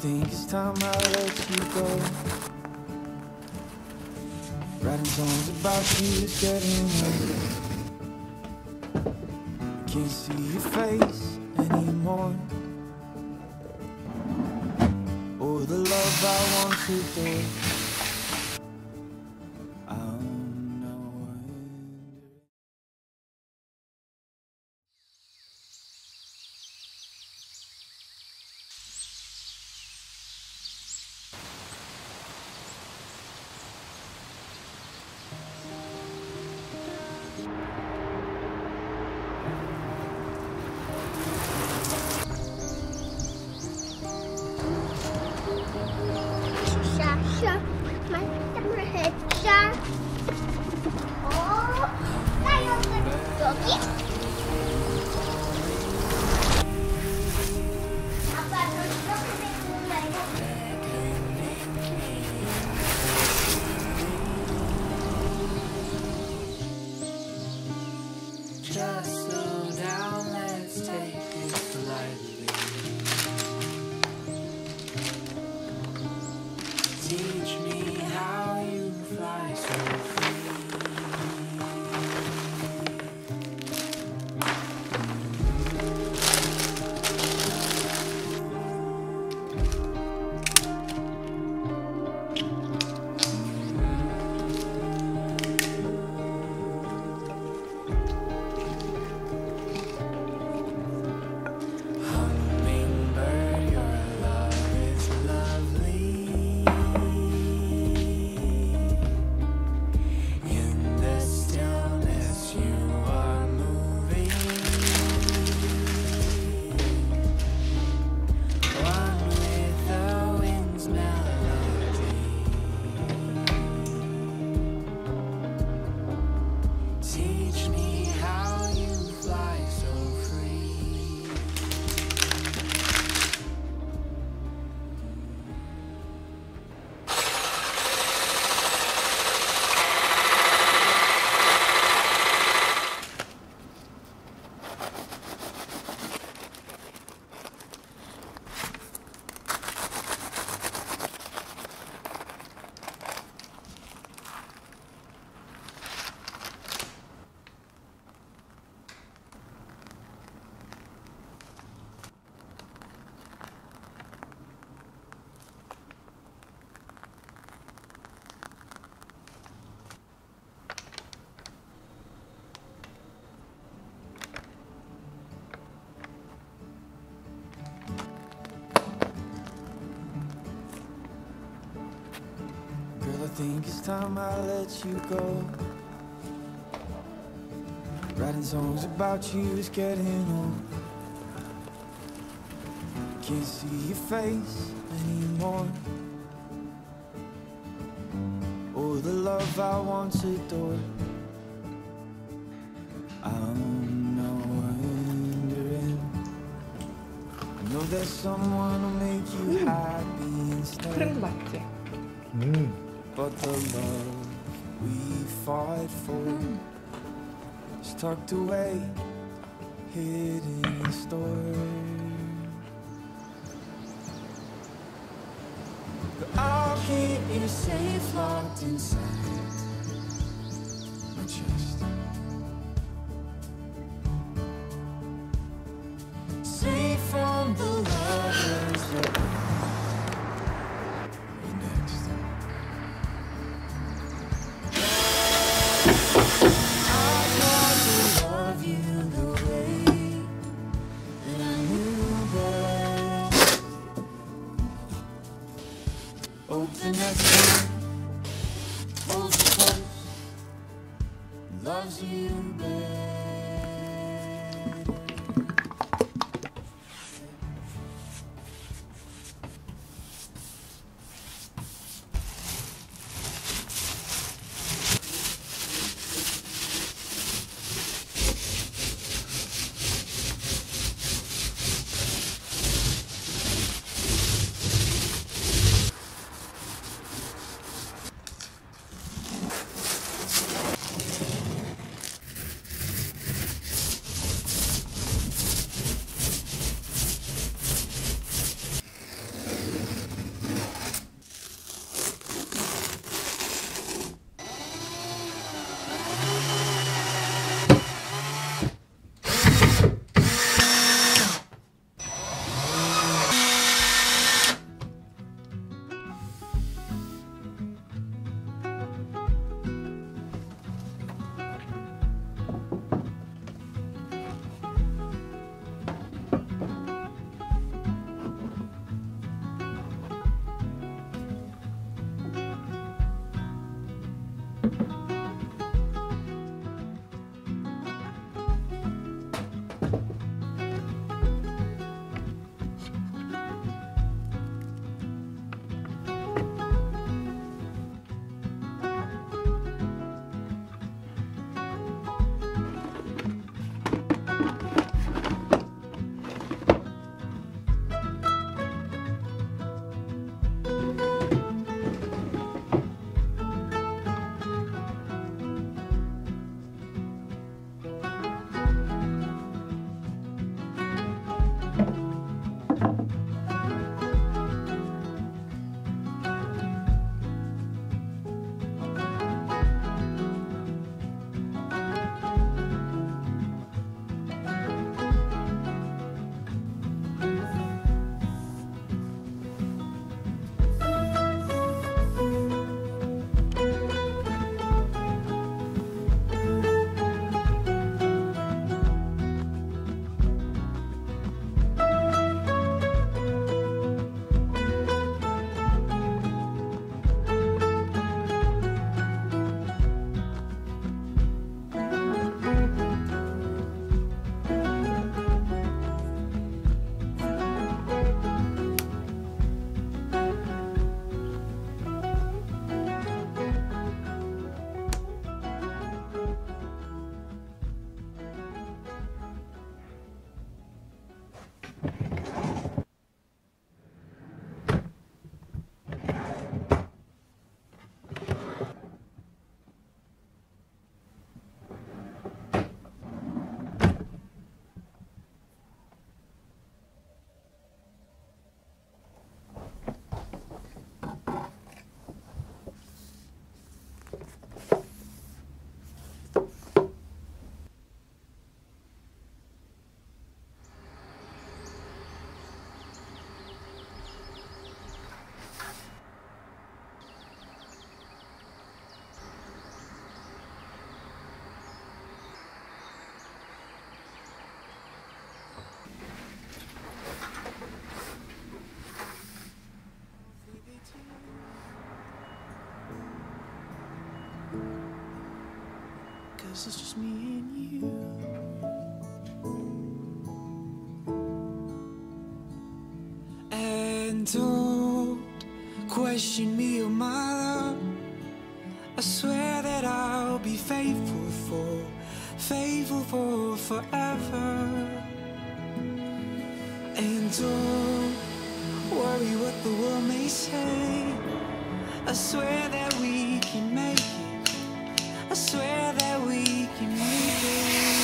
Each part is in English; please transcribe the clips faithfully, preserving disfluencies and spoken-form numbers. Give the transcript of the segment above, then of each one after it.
think it's time I let you go. Writing songs about you is getting old. Can't see your face anymore, or the love I want to do. I think it's time I let you go. Writing songs about you is getting old. Can't see your face anymore, or the love I once adored. I'm now wondering. I know there's someone who'll make you happy instead. Mm. But the love we fought for is tucked away, hidden in the store. But I'll keep you safe, locked inside my chest. Safe from the lovers that loves you, babe. This is just me and you. And don't question me or my love. I swear that I'll be faithful for, faithful for forever. And don't worry what the world may say. I swear that we can make it. I swear that we can make it.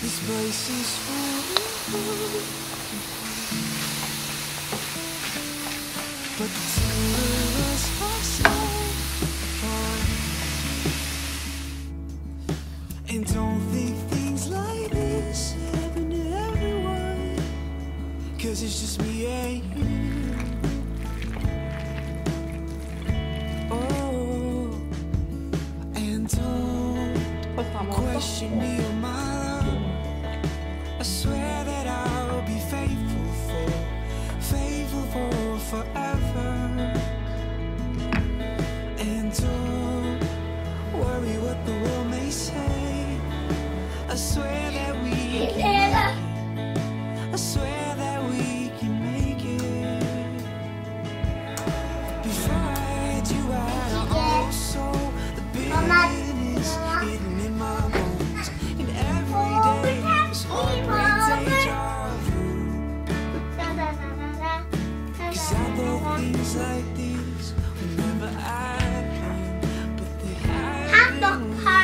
This place is full, but the two of us are so. And don't think things like this happen to everyone, cause it's just me and you. Oh, and don't question me or my love. I swear that I'll be faithful for, faithful for forever. And don't worry what the world may say. I swear that we can, I swear that we can make it. Before I do out of all soul, the bitterness hidden in my bones. And every day is all great deja vu. Cause I know things like this whenever I can, but they happen.